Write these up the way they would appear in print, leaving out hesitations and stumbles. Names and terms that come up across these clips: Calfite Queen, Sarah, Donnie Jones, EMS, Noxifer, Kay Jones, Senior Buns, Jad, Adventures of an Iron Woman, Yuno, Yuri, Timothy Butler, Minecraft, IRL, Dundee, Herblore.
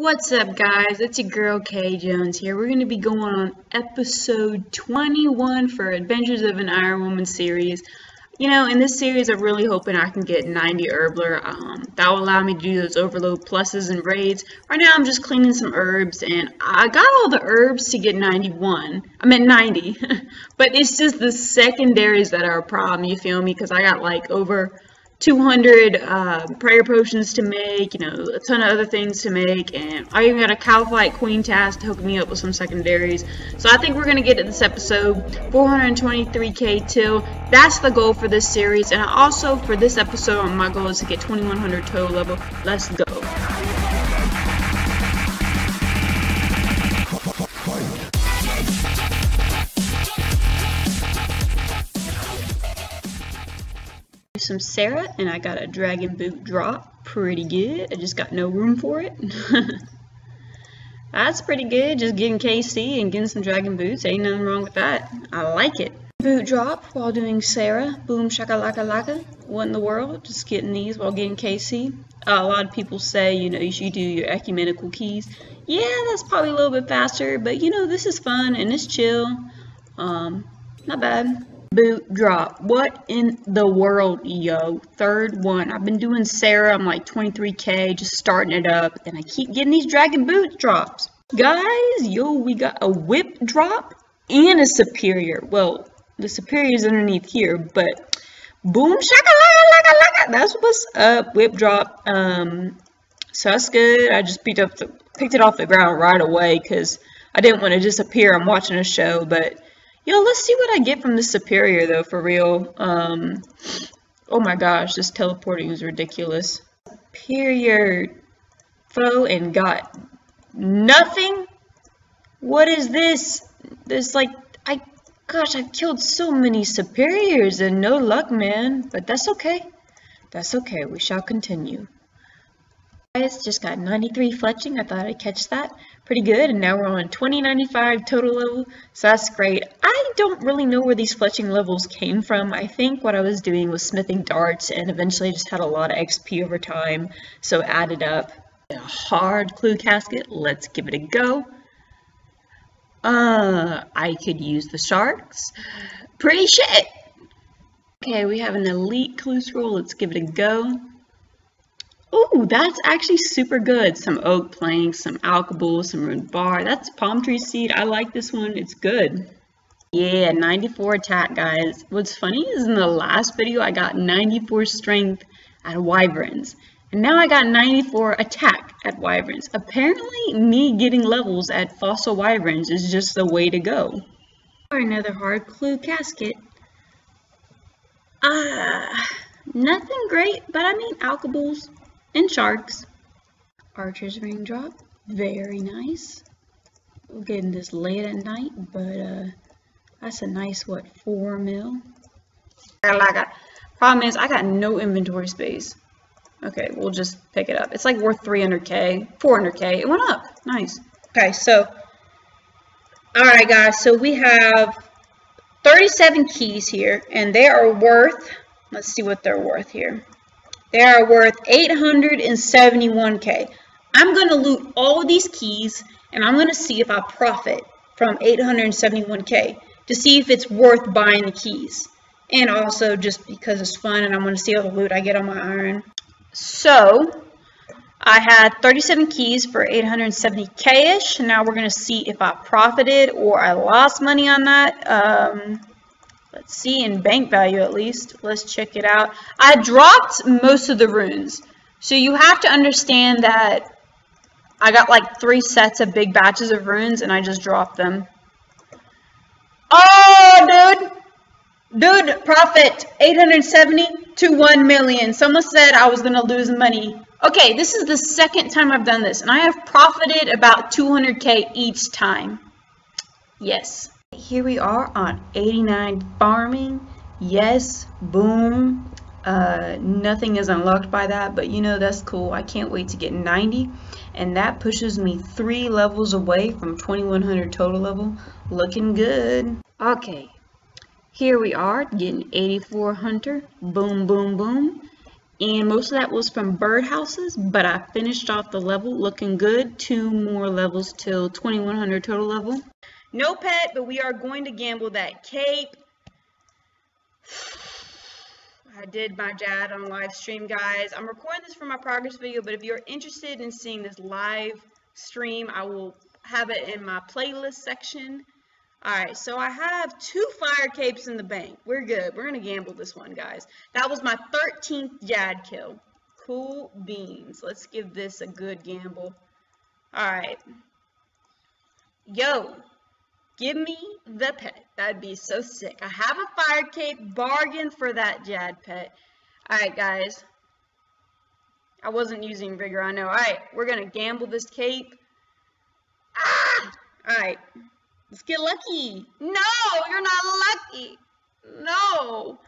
What's up guys, it's your girl Kay Jones here. We're going to be going on episode 21 for Adventures of an Iron Woman series. You know, in this series I'm really hoping I can get 90 Herblore. That will allow me to do those overload pluses and raids. Right now I'm just cleaning some herbs and I got all the herbs to get 91. I meant 90. But it's just the secondaries that are a problem, you feel me? Because I got like over 200 prayer potions to make, you know, a ton of other things to make, and I even got a Calfite Queen task to hook me up with some secondaries. So I think we're going to get at this episode 423k till. That's the goal for this series, and also for this episode, my goal is to get 2100 total level. Let's go. Some Sarah, and I got a dragon boot drop. Pretty good. I just got no room for it. That's pretty good. Just getting KC and getting some dragon boots. Ain't nothing wrong with that. I like it. Boot drop while doing Sarah. Boom shakalaka laka. What in the world? Just getting these while getting KC. A lot of people say, you know, you should do your ecumenical keys. Yeah, that's probably a little bit faster, but you know, this is fun and it's chill. Not bad. Boot drop. What in the world, yo? Third one. I've been doing Sarah. I'm like 23k, just starting it up, and I keep getting these dragon boot drops. Guys, yo, we got a whip drop and a superior. Well, the superior is underneath here, but boom shakalaka. That's what's up. Whip drop. So that's good. I just picked it off the ground right away because I didn't want to disappear. I'm watching a show, but yo, let's see what I get from the superior, though, for real. Oh my gosh, this teleporting is ridiculous. Superior foe and got nothing? What is this? There's like, gosh, I've killed so many superiors and no luck, man. But that's okay. That's okay. We shall continue. Guys, just got 93 fletching. I thought I'd catch that. Pretty good, and now we're on 2095 total level, so that's great. I don't really know where these fletching levels came from. I think what I was doing was smithing darts, and eventually I just had a lot of XP over time, so added up. A hard clue casket, let's give it a go. I could use the sharks. Pretty shit! Okay, we have an elite clue scroll, let's give it a go. Ooh, that's actually super good. Some oak planks, some alcohol, some root bar. That's palm tree seed. I like this one. It's good. Yeah, 94 attack, guys. What's funny is in the last video, I got 94 strength at wyverns. And now I got 94 attack at wyverns. Apparently, me getting levels at fossil wyverns is just the way to go. Or another hard clue casket. Nothing great, but I mean alcohols. And sharks. Archer's ring drop. Very nice. We're getting this late at night, but that's a nice, what, 4 mil? Problem is, I got no inventory space. Okay, we'll just pick it up. It's like worth 300k, 400k. It went up. Nice. Okay, so, alright guys, so we have 37 keys here, and they are worth, let's see what they're worth here. They are worth 871k. I'm going to loot all of these keys, and I'm going to see if I profit from 871k to see if it's worth buying the keys. And also just because it's fun, and I'm going to see all the loot I get on my iron. So, I had 37 keys for 870k-ish. Now we're going to see if I profited or I lost money on that. Let's see, in bank value at least. Let's check it out. I dropped most of the runes. So you have to understand that I got like 3 sets of big batches of runes and I just dropped them. Oh, dude! Dude, profit 870 to 1 million. Someone said I was going to lose money. Okay, this is the second time I've done this and I have profited about 200k each time. Yes. Here we are on 89 farming. Yes, boom. Nothing is unlocked by that, but you know, that's cool. I can't wait to get 90, and that pushes me 3 levels away from 2100 total level. Looking good. Okay, here we are getting 84 hunter. Boom, boom, boom. and most of that was from birdhouses, but I finished off the level looking good. 2 more levels till 2100 total level. No pet, but we are going to gamble that cape. I did my Jad on live stream, guys. I'm recording this for my progress video, but if you're interested in seeing this live stream, I will have it in my playlist section. Alright, so I have 2 fire capes in the bank. We're good. We're going to gamble this one, guys. That was my 13th Jad kill. Cool beans. Let's give this a good gamble. Alright. Yo, give me the pet. That'd be so sick. I have a fire cape. Bargain for that Jad pet. Alright, guys. I wasn't using rigor, I know. Alright, we're going to gamble this cape. Ah! Alright. Let's get lucky. No, you're not lucky. No.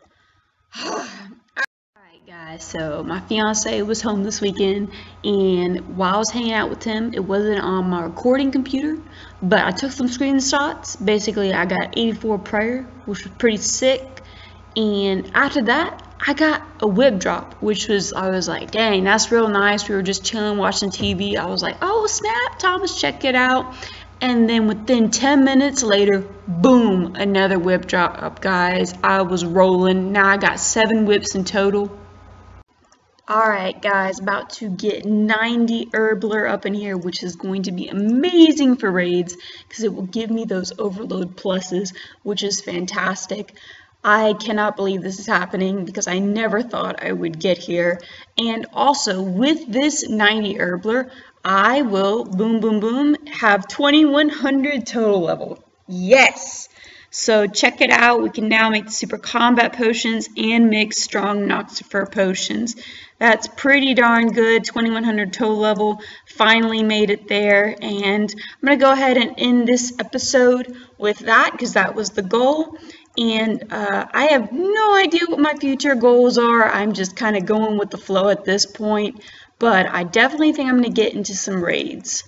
Alright guys, so my fiance was home this weekend, and while I was hanging out with him, it wasn't on my recording computer, but I took some screenshots. Basically, I got 84 prayer, which was pretty sick. And after that, I got a whip drop, which was, I was like, dang, that's real nice. We were just chilling, watching TV. I was like, oh snap, Thomas, check it out. And then within 10 minutes later, boom, another whip drop up, guys. I was rolling. Now I got 7 whips in total. Alright, guys, about to get 90 Herblore up in here, which is going to be amazing for raids because it will give me those overload pluses, which is fantastic. I cannot believe this is happening because I never thought I would get here. And also, with this 90 Herblore, I will, boom, boom, boom, have 2100 total level. Yes! So check it out. We can now make the super combat potions and make strong Noxifer potions. That's pretty darn good. 2100 total level. Finally made it there. And I'm going to go ahead and end this episode with that because that was the goal. And I have no idea what my future goals are. I'm just kind of going with the flow at this point. But I definitely think I'm going to get into some raids.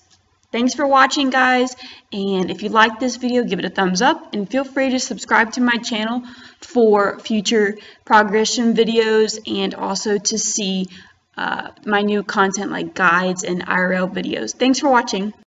Thanks for watching, guys. And if you like this video, give it a thumbs up. And feel free to subscribe to my channel for future progression videos. And also to see my new content like guides and IRL videos. Thanks for watching.